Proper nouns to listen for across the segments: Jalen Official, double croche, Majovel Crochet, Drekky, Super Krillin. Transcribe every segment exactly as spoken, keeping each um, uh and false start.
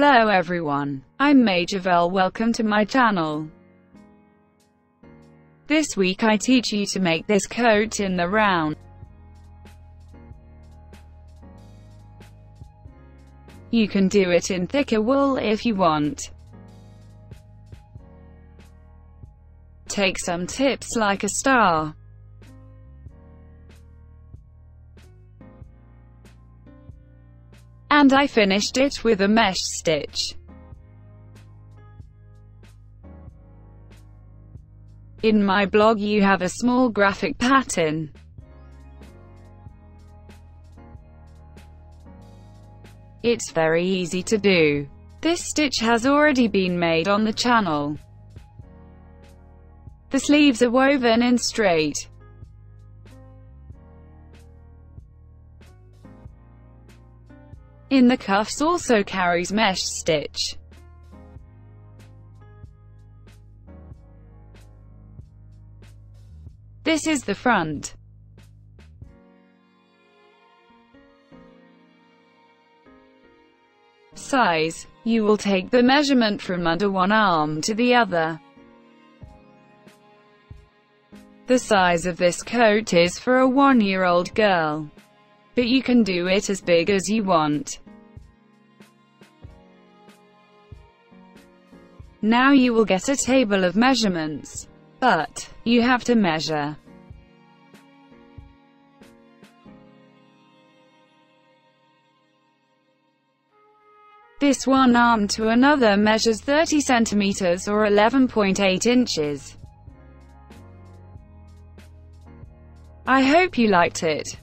Hello everyone, I'm Majovel. Welcome to my channel. This week I teach you to make this coat in the round. You can do it in thicker wool if you want. Take some tips like a star. And I finished it with a mesh stitch. In my blog you have a small graphic pattern. It's very easy to do. This stitch has already been made on the channel. The sleeves are woven in straight. In the cuffs also carries mesh stitch. This is the front. Size. You will take the measurement from under one arm to the other. The size of this coat is for a one-year-old girl, but you can do it as big as you want. Now you will get a table of measurements, but you have to measure. This one arm to another measures thirty centimeters or eleven point eight inches. I hope you liked it.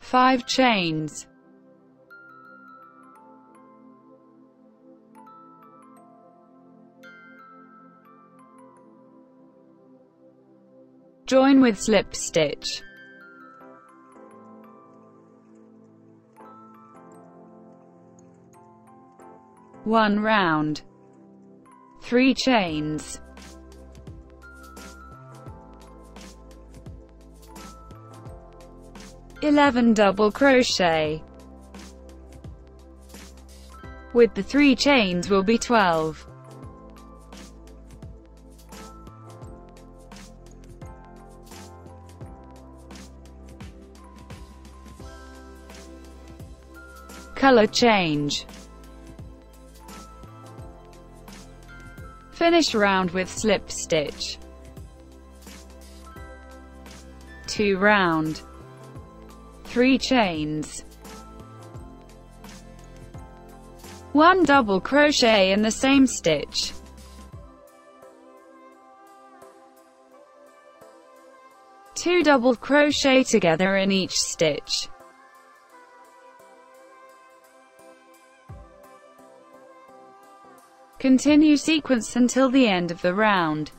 Five chains. Join with slip stitch. One round. Three chains. eleven double crochet. With the three chains will be twelve. Color change. Finish round with slip stitch. Two round. Three chains. One double crochet in the same stitch. Two double crochet together in each stitch. Continue sequence until the end of the round.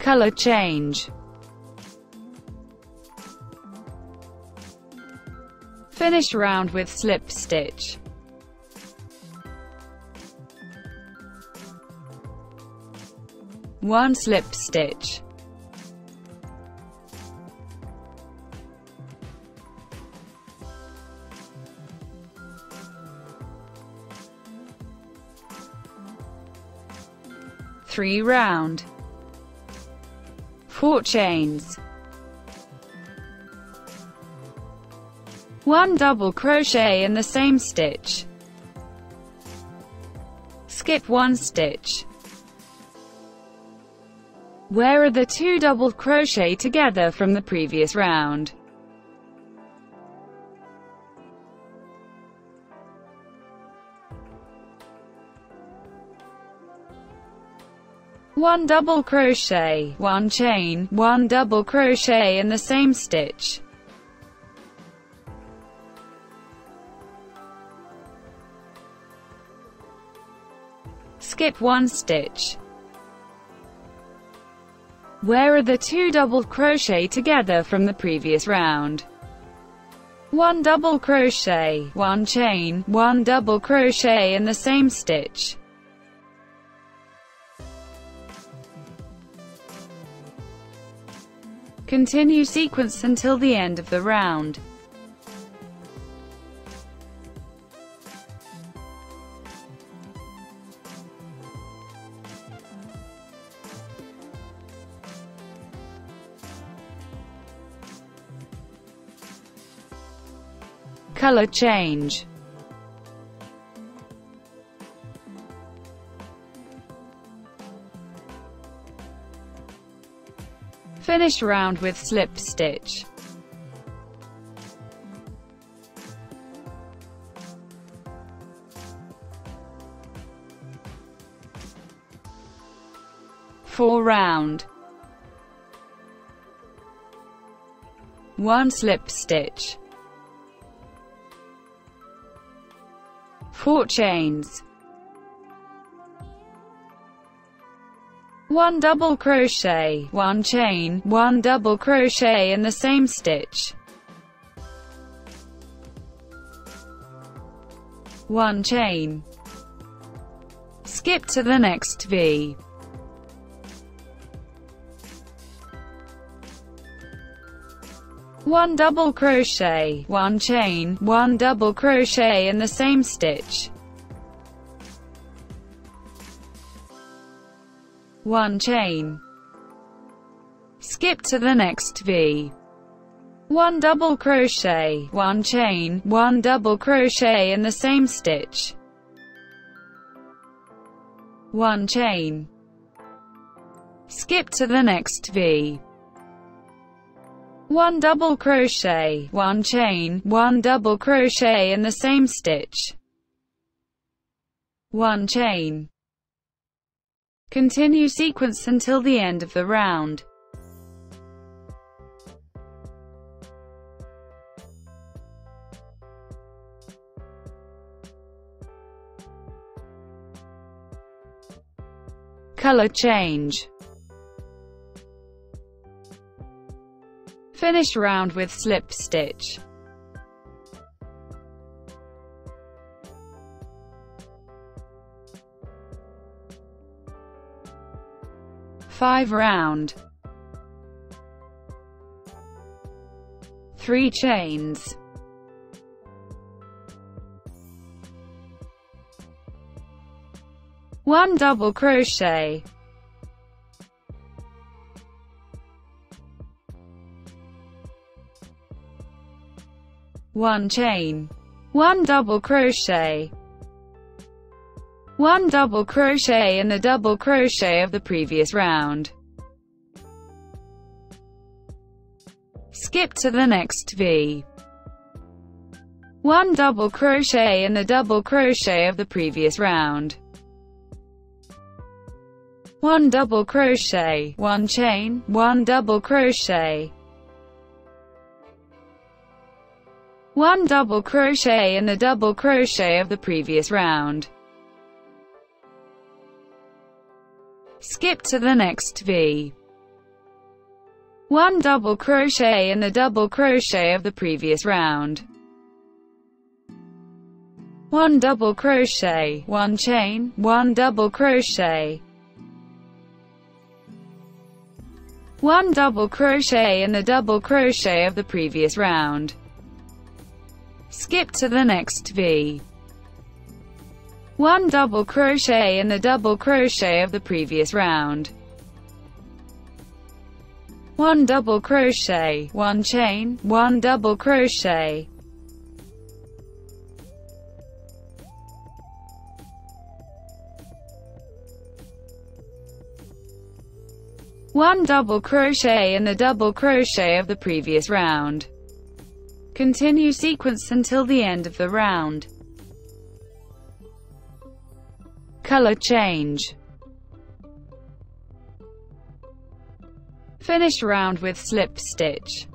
Color change. Finish round with slip stitch. One slip stitch. Three round. Four chains. One double crochet in the same stitch. Skip one stitch. Where are the two double crochet together from the previous round? One double crochet, one chain, one double crochet in the same stitch. skip one stitch. Where are the two double crochet together from the previous round? one double crochet, one chain, one double crochet in the same stitch. Continue sequence until the end of the round. Color change. Finish round with slip stitch. Four round. One slip stitch. Four chains, one double crochet, one chain, one double crochet in the same stitch, one chain. Skip to the next V. one double crochet, one chain, one double crochet in the same stitch, one chain. Skip to the next V. one double crochet, one chain, one double crochet in the same stitch, one chain. Skip to the next V. one double crochet, one chain, one double crochet in the same stitch, one chain. Continue sequence until the end of the round. Color change. Finish round with slip stitch. Five round. Three chains. One double crochet. One chain, one double crochet, one double crochet in the double crochet of the previous round. Skip to the next V. one double crochet in the double crochet of the previous round. one double crochet, one chain, one double crochet, one double crochet in the double crochet of the previous round. Skip to the next V. one double crochet in the double crochet of the previous round. one double crochet, one chain, one double crochet, one double crochet in the double crochet of the previous round. Skip to the next V. one double crochet in the double crochet of the previous round. one double crochet, one chain, one double crochet, one double crochet in the double crochet of the previous round. Continue sequence until the end of the round. Color change. Finish round with slip stitch.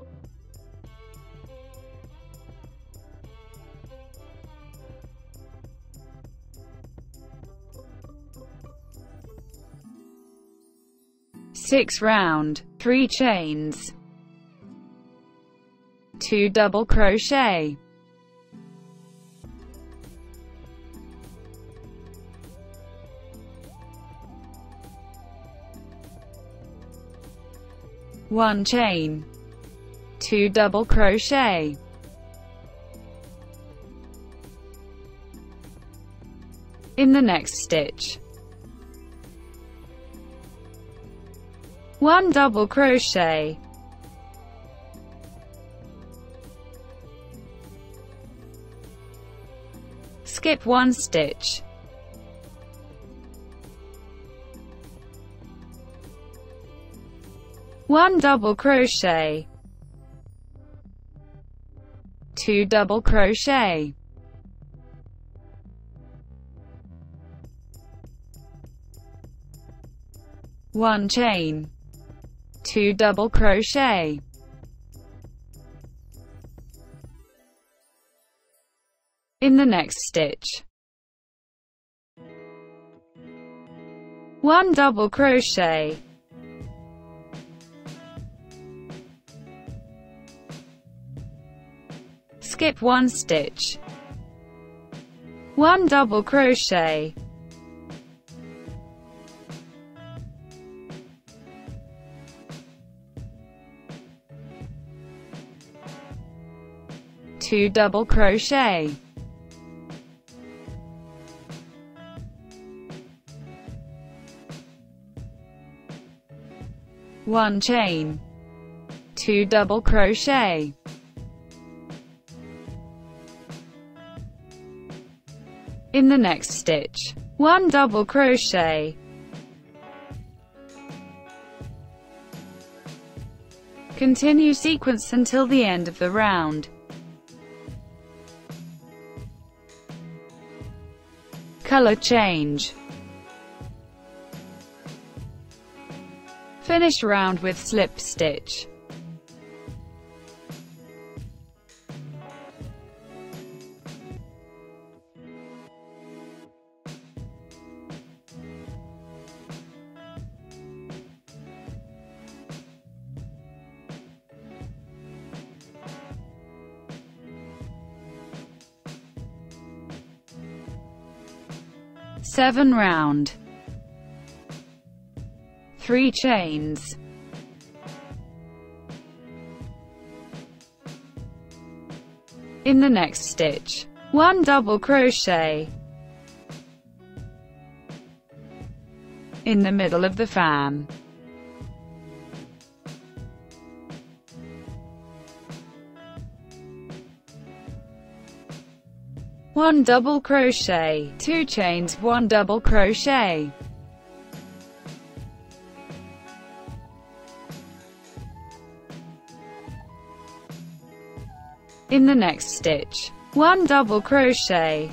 six round, three chains, two double crochet, one chain, two double crochet, in the next stitch, one double crochet, skip one stitch, one double crochet, two double crochet, one chain, two double crochet, in the next stitch, one double crochet, skip one stitch, one double crochet, two double crochet, one chain, two double crochet, in the next stitch, one double crochet, continue sequence until the end of the round. Color change. Finish round with slip stitch. seven round, three chains, in the next stitch, one double crochet, in the middle of the fan, one double crochet, two chains, one double crochet, in the next stitch, one double crochet,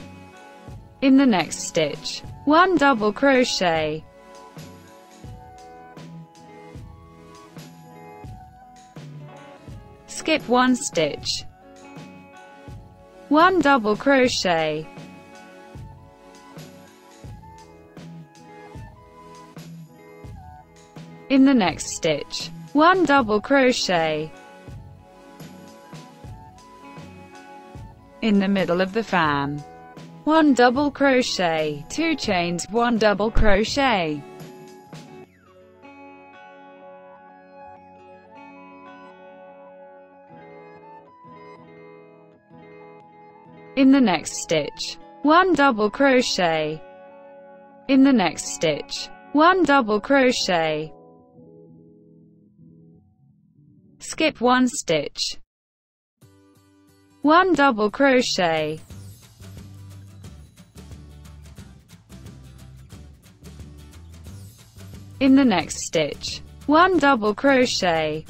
in the next stitch, one double crochet, skip one stitch, one double crochet, in the next stitch, one double crochet, in the middle of the fan, one double crochet, two chains, one double crochet, in the next stitch, one double crochet, in the next stitch, one double crochet, skip one stitch, one double crochet, in the next stitch, one double crochet,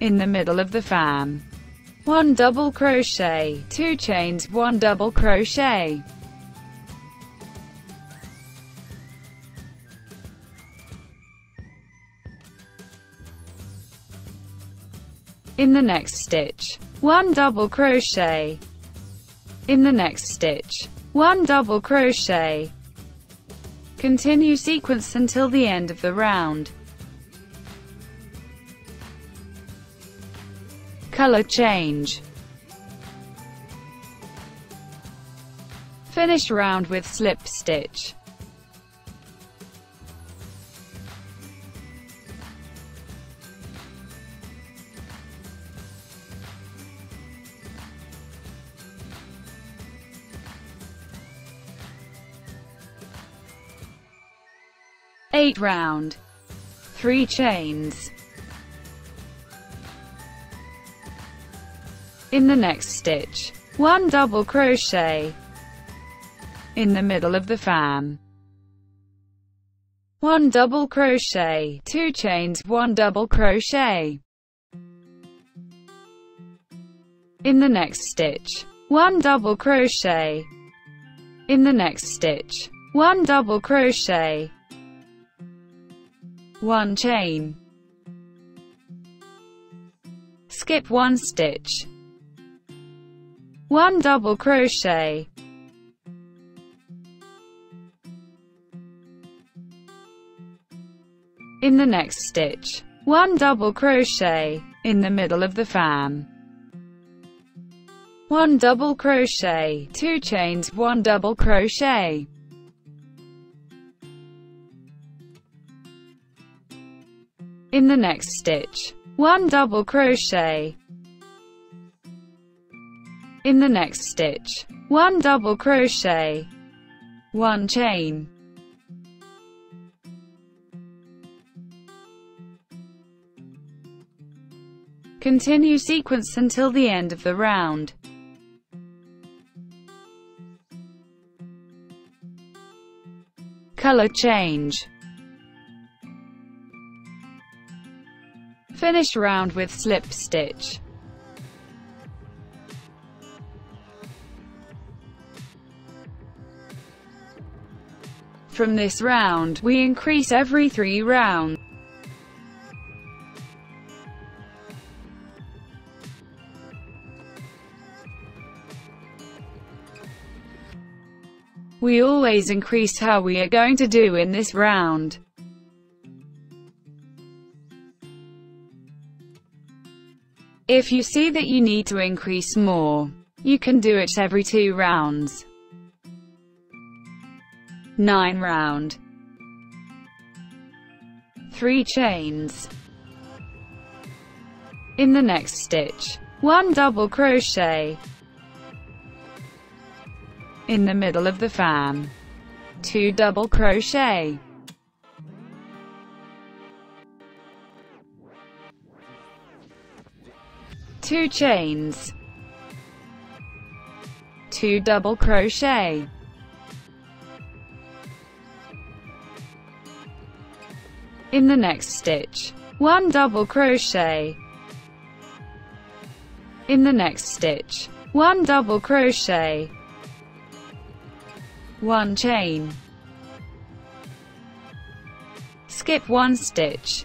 in the middle of the fan, one double crochet, two chains, one double crochet, in the next stitch, one double crochet, in the next stitch, one double crochet, Continue sequence until the end of the round. Color change. Finish round with slip stitch. eight round. three chains. In the next stitch, one double crochet in the middle of the fan, one double crochet, two chains, one double crochet. In the next stitch, one double crochet. In the next stitch, one double crochet, one chain. Skip one stitch, one double crochet, in the next stitch, one double crochet in the middle of the fan, one double crochet, two chains, one double crochet. In the next stitch, one double crochet. In the next stitch, one double crochet, one chain. Continue sequence until the end of the round. Color change. Finish round with slip stitch. From this round, we increase every three rounds. We always increase how we are going to do in this round. If you see that you need to increase more, you can do it every two rounds. nine round. three chains. In the next stitch, one double crochet. In the middle of the fan, two double crochet. two chains, two double crochet. In the next stitch, one double crochet. In the next stitch, one double crochet, one chain. Skip one stitch,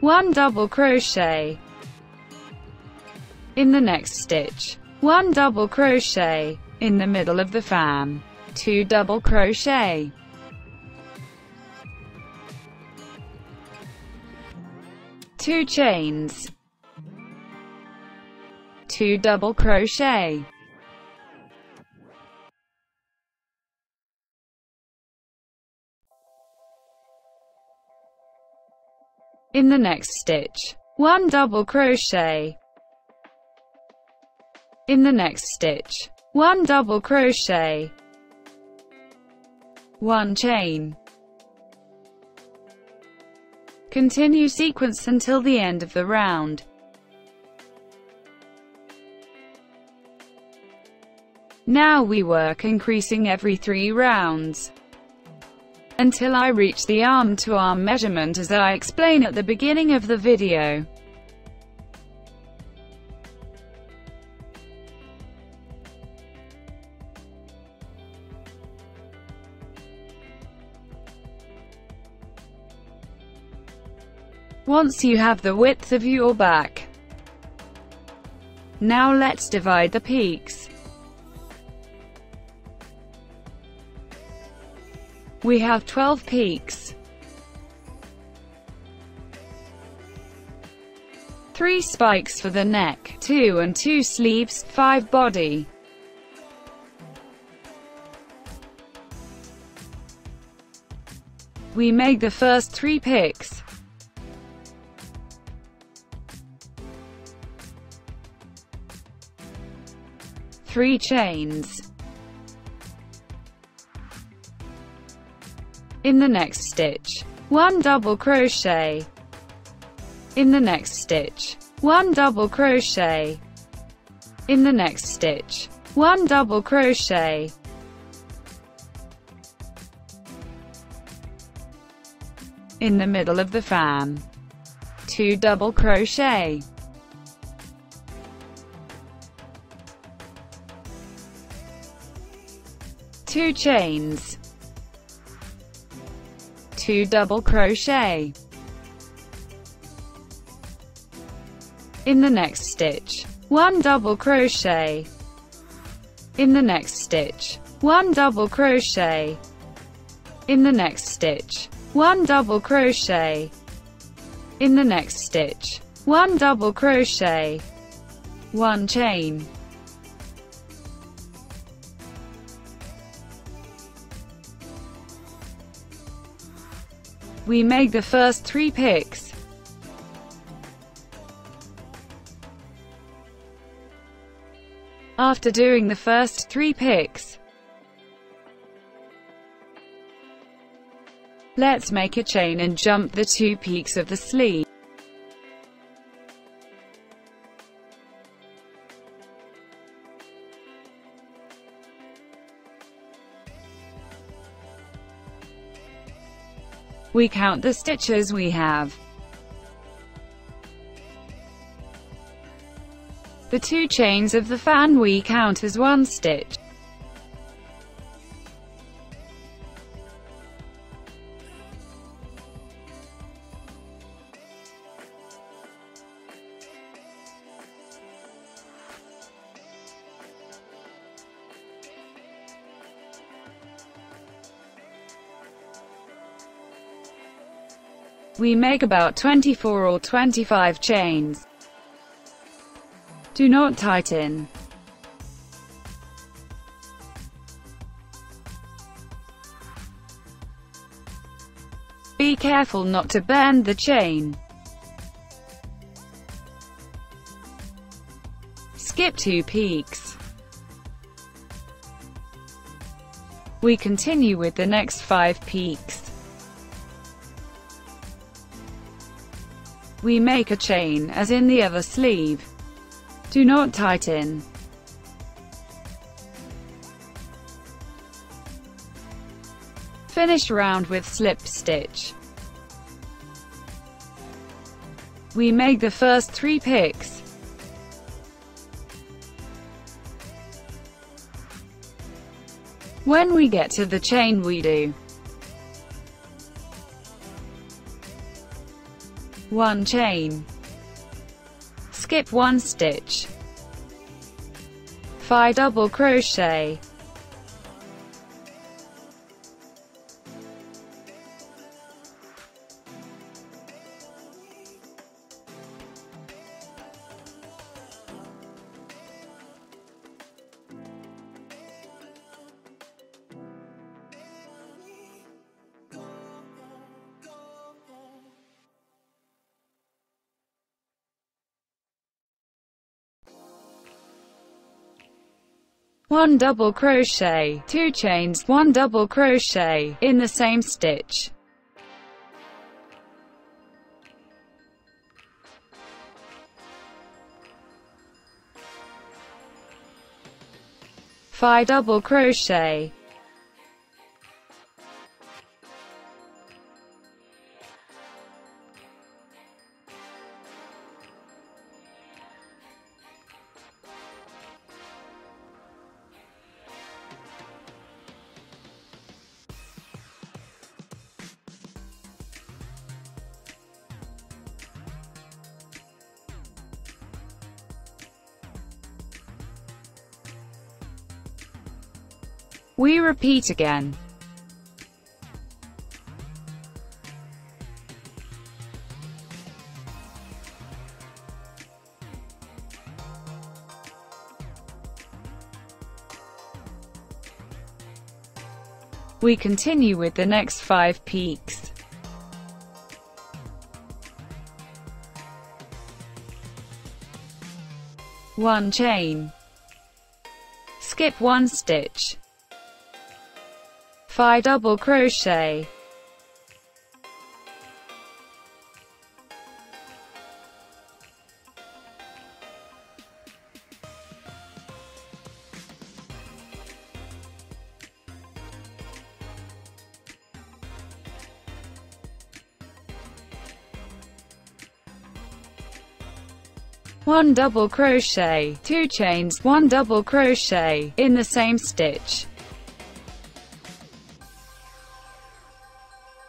one double crochet. In the next stitch, one double crochet in the middle of the fan, two double crochet. two chains, two double crochet. In the next stitch, one double crochet. In the next stitch, one double crochet, one chain. Continue sequence until the end of the round. Now we work increasing every three rounds until I reach the arm to arm measurement as I explain at the beginning of the video. Once you have the width of your back, now let's divide the peaks. We have twelve peaks, three spikes for the neck, two and two sleeves, five body, we make the first three picks, three chains. In the next stitch, one double crochet. In the next stitch, one double crochet. In the next stitch, one double crochet. In the middle of the fan, two double crochet. Two chains. Two double crochet. In the next stitch, one double crochet. In the next stitch, one double crochet. In the next stitch, one double crochet. In the next stitch, one double crochet. One chain. We make the first three picks, after doing the first three picks, let's make a chain and jump the two peaks of the sleeve, we count the stitches we have. The two chains of the fan we count as one stitch. We make about twenty-four or twenty-five chains. Do not tighten. Be careful not to bend the chain. Skip two peaks. We continue with the next five peaks. We make a chain as in the other sleeve. Do not tighten. Finish round with slip stitch. We make the first three picks, when we get to the chain we do one chain, skip one stitch, five double crochet, one double crochet, two chains, one double crochet, in the same stitch. Five double crochet. We repeat again. We continue with the next five peaks. One chain. Skip one stitch. Five double crochet. One double crochet, two chains, one double crochet in the same stitch,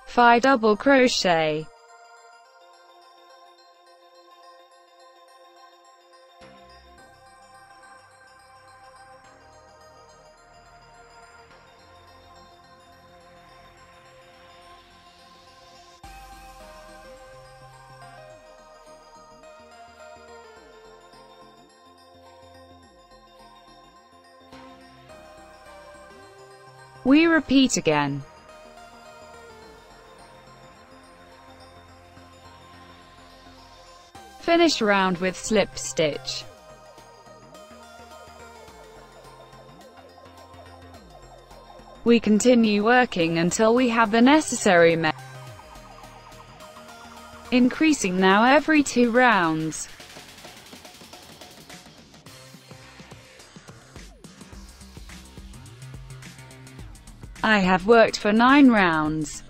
five double crochet, we repeat again. Finish round with slip stitch. We continue working until we have the necessary measure, increasing now every two rounds. I have worked for nine rounds.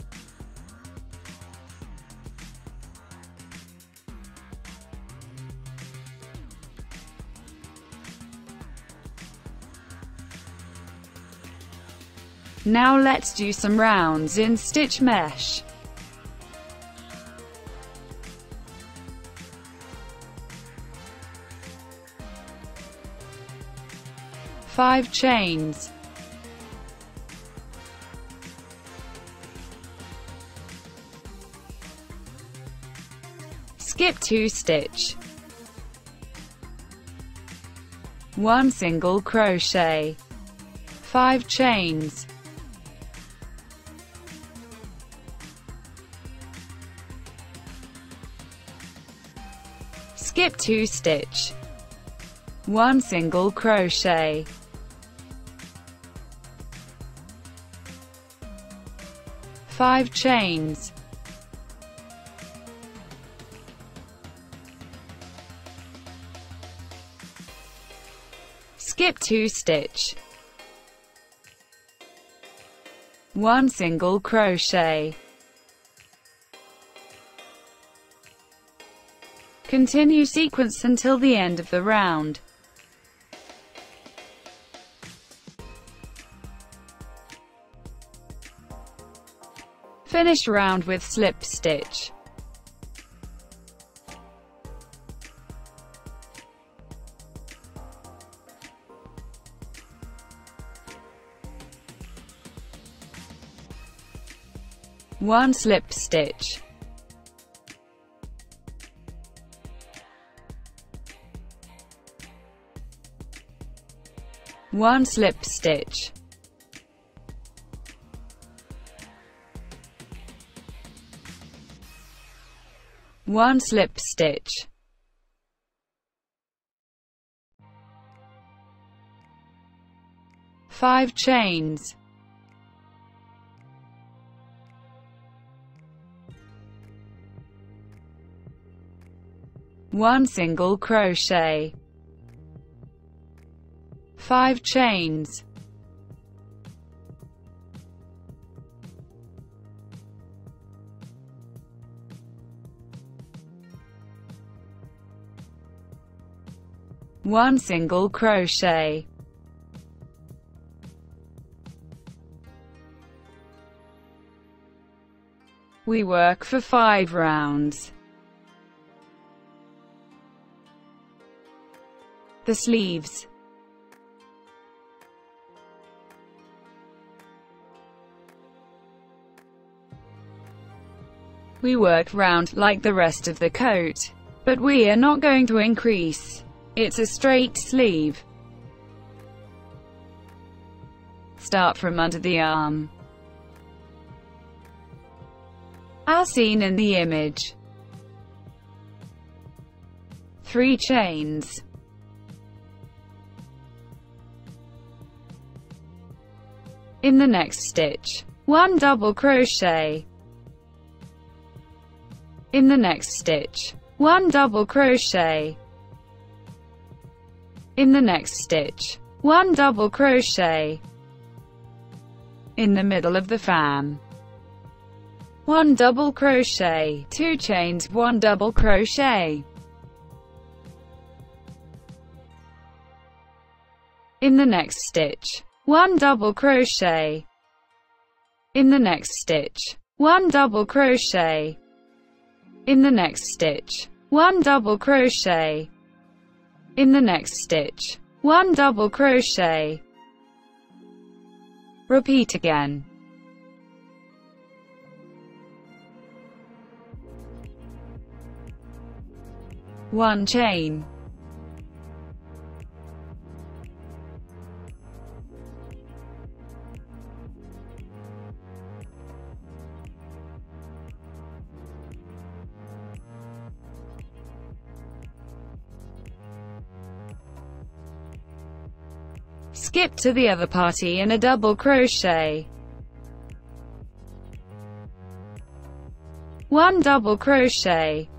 Now let's do some rounds in stitch mesh. Five chains. Skip two stitch, one single crochet, five chains, skip two stitch, one single crochet, five chains, skip two stitch, one single crochet. Continue sequence until the end of the round. Finish round with slip stitch. One slip stitch, one slip stitch, one slip stitch. Five chains. One single crochet, five chains, one single crochet, we work for five rounds. The sleeves. We worked round like the rest of the coat, but we are not going to increase. It's a straight sleeve. Start from under the arm. as seen in the image. Three chains. In the next stitch, one double crochet. In the next stitch, one double crochet. In the next stitch, one double crochet. In the middle of the fan, one double crochet, two chains, one double crochet. In the next stitch, one double crochet. In the next stitch, one double crochet. In the next stitch, one double crochet. In the next stitch, one double crochet. Repeat again. One chain. Skip to the other party in a double crochet. One double crochet.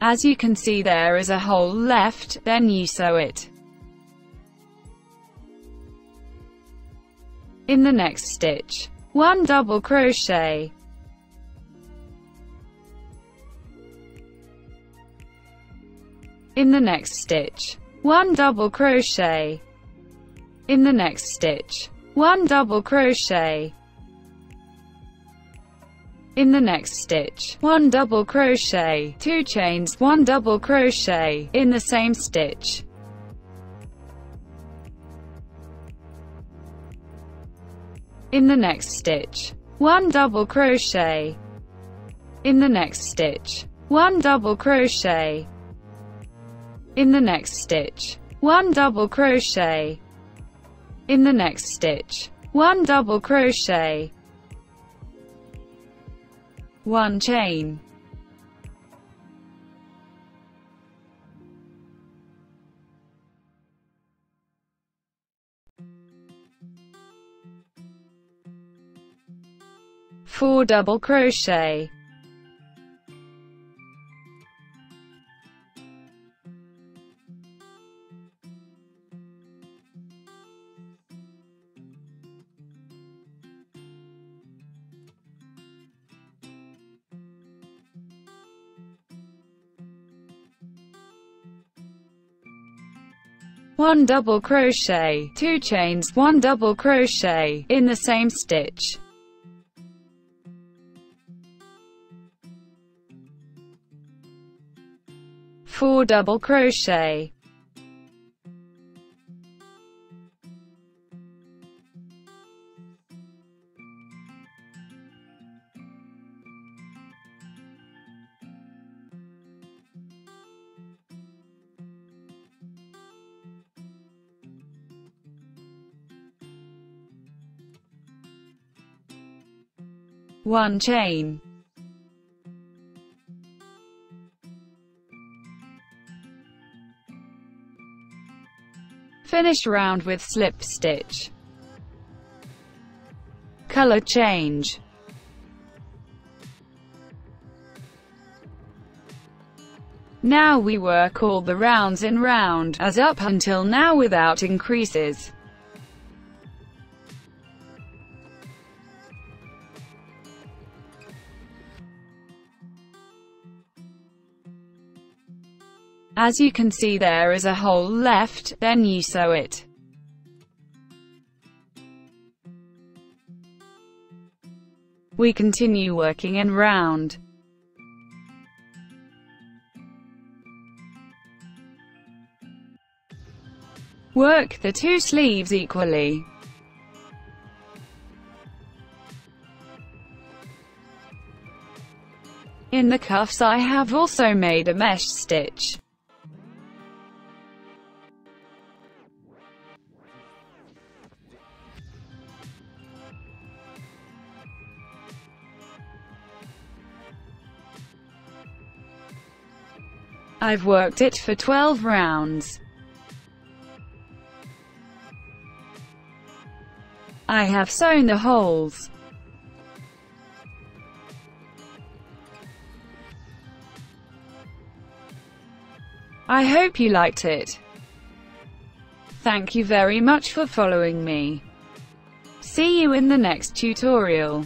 As you can see, there is a hole left, then you sew it. In the next stitch, one double crochet. In the next stitch, one double crochet. In the next stitch, one double crochet. In the next stitch, one double crochet, two chains, one double crochet in the same stitch. In the next stitch, one double crochet. In the next stitch, one double crochet. In the next stitch, one double crochet. In the next stitch, one double crochet. One chain. Four double crochet. One double crochet, two chains, one double crochet in the same stitch. Four double crochet. One chain. Finish round with slip stitch. Color change. Now we work all the rounds in round, as up until now, without increases. As you can see, there is a hole left, then you sew it. We continue working in round. Work the two sleeves equally. In the cuffs, I have also made a mesh stitch. I've worked it for twelve rounds. I have sewn the holes. I hope you liked it. Thank you very much for following me. See you in the next tutorial.